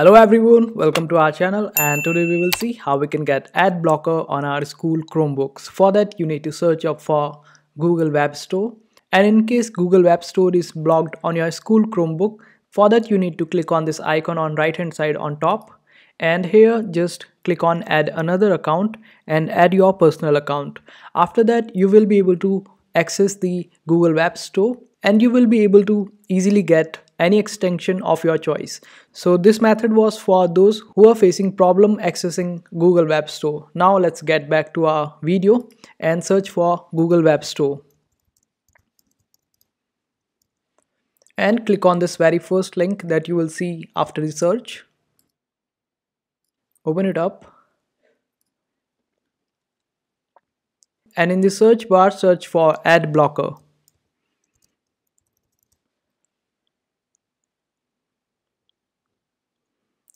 Hello everyone, welcome to our channel, and today we will see how we can get ad blocker on our school Chromebooks. For that you need to search up for Google Web Store, and in case Google Web Store is blocked on your school Chromebook, for that you need to click on this icon on right hand side on top, and here just click on add another account and add your personal account. After that you will be able to access the Google Web Store and you will be able to easily get any extension of your choice. So this method was for those who are facing problem accessing Google Web Store. Now let's get back to our video and search for Google Web Store. And click on this very first link that you will see after the search. Open it up. And in the search bar search for ad blocker.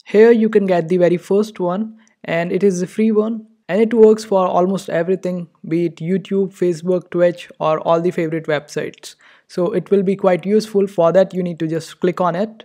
Here you can get the very first one, and it is a free one and it works for almost everything, be it YouTube, Facebook, Twitch or all the favorite websites. So it will be quite useful. For that you need to just click on it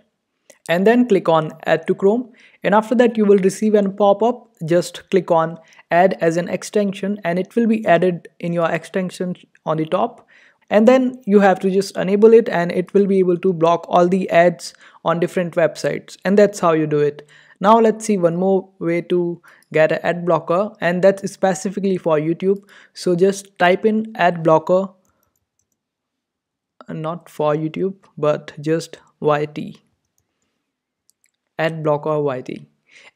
and then click on add to Chrome, and after that you will receive an pop-up. Just click on add as an extension and it will be added in your extension on the top, and then you have to just enable it and it will be able to block all the ads on different websites, and that's how you do it. Now let's see one more way to get an ad blocker, and that's specifically for YouTube. So just type in ad blocker, not for YouTube but just YT, ad blocker YT,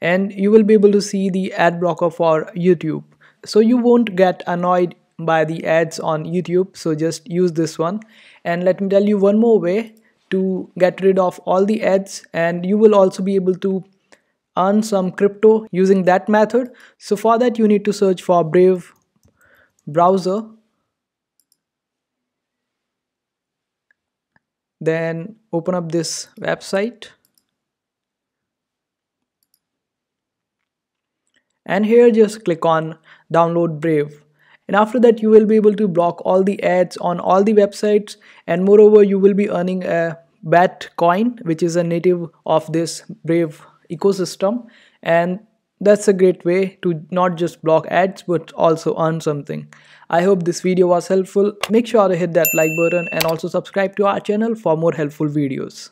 and you will be able to see the ad blocker for YouTube, so you won't get annoyed by the ads on YouTube. So just use this one, and let me tell you one more way to get rid of all the ads, and you will also be able to earn some crypto using that method. So for that you need to search for Brave browser, then open up this website, and here just click on download Brave. And after that you will be able to block all the ads on all the websites, and moreover you will be earning a BAT coin, which is a native of this Brave ecosystem, and that's a great way to not just block ads but also earn something. I hope this video was helpful. Make sure to hit that like button and also subscribe to our channel for more helpful videos.